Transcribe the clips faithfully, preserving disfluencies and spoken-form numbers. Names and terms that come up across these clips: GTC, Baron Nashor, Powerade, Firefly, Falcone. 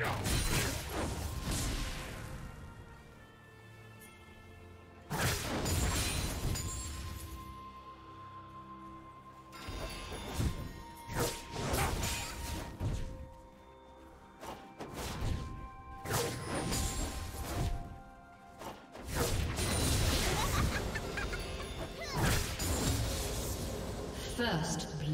First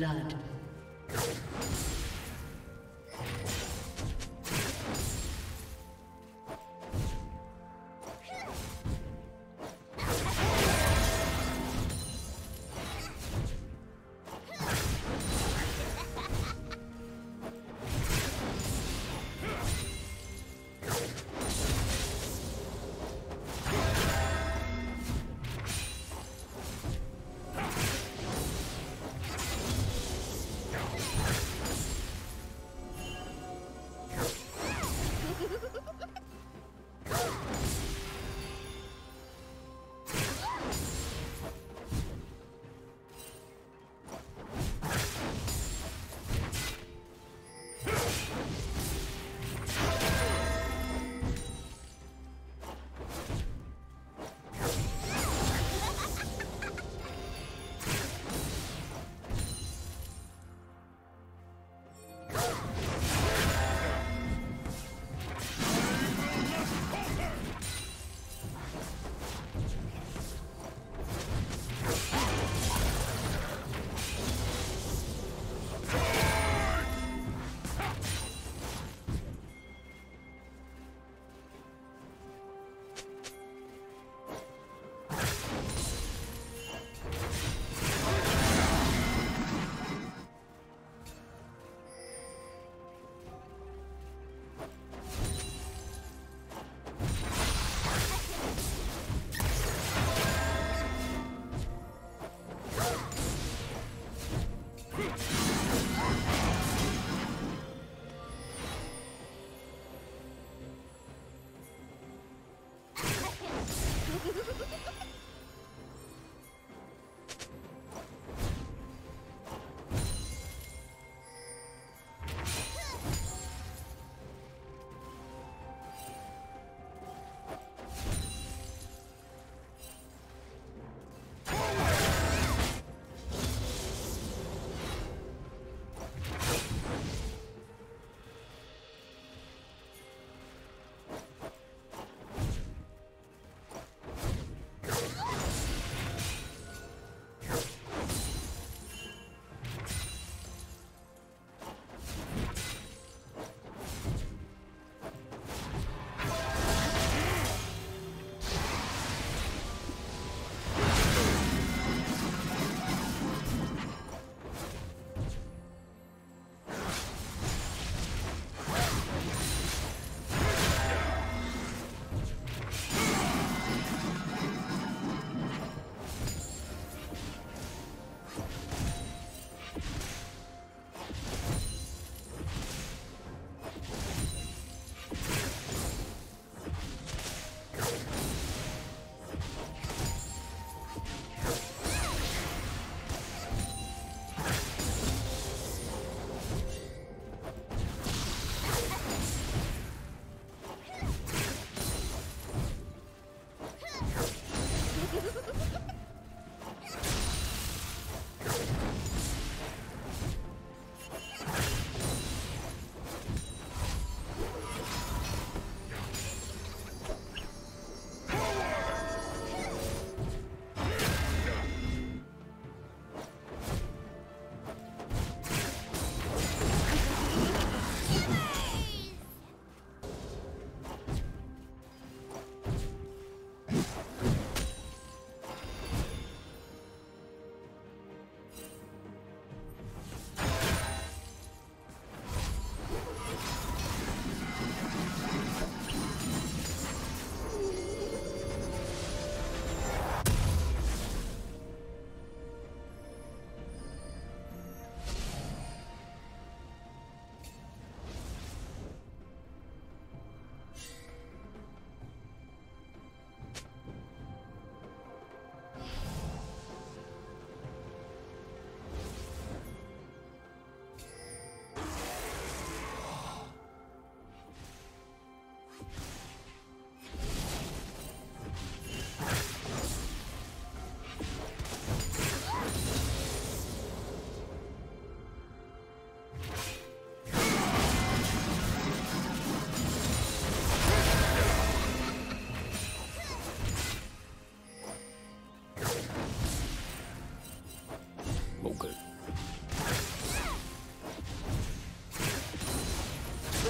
blood.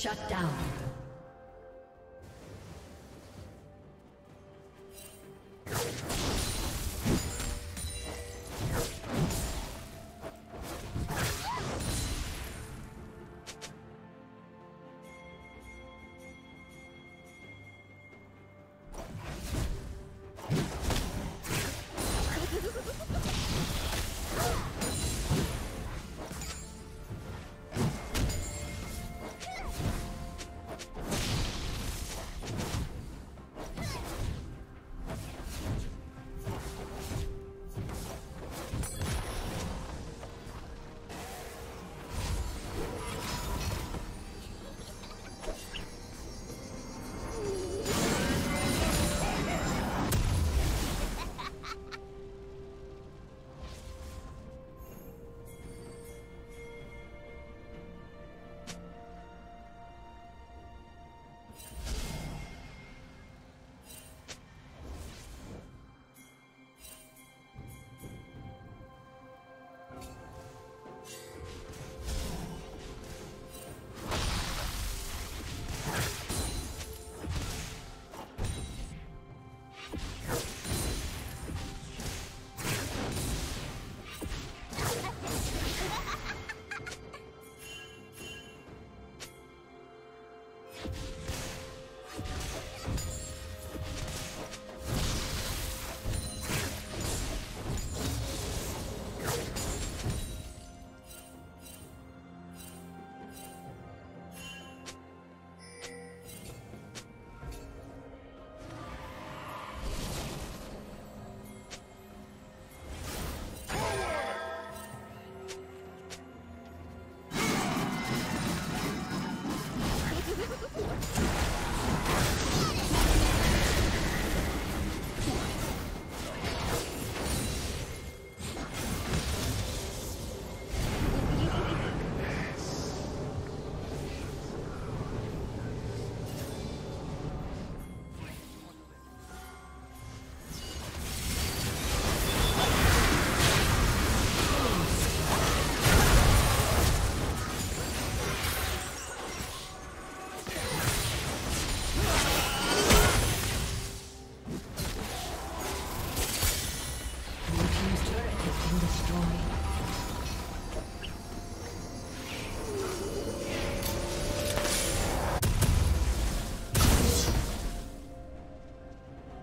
Shut down.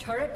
Turret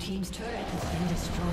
Team's turret has been destroyed.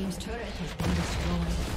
team's turret has been destroyed.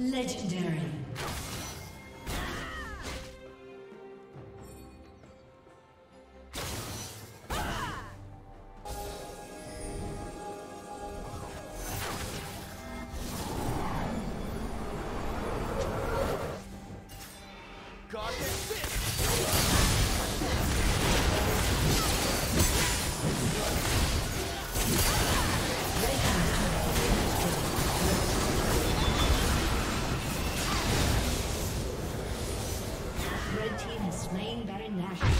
Legendary. Slain Baron Nashor.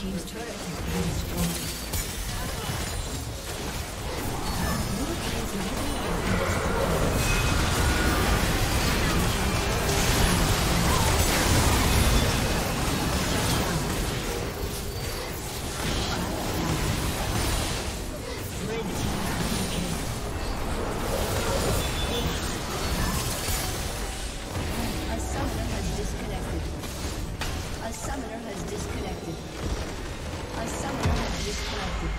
team's turret has been destroyed. Disconnected. A summoner has disconnected.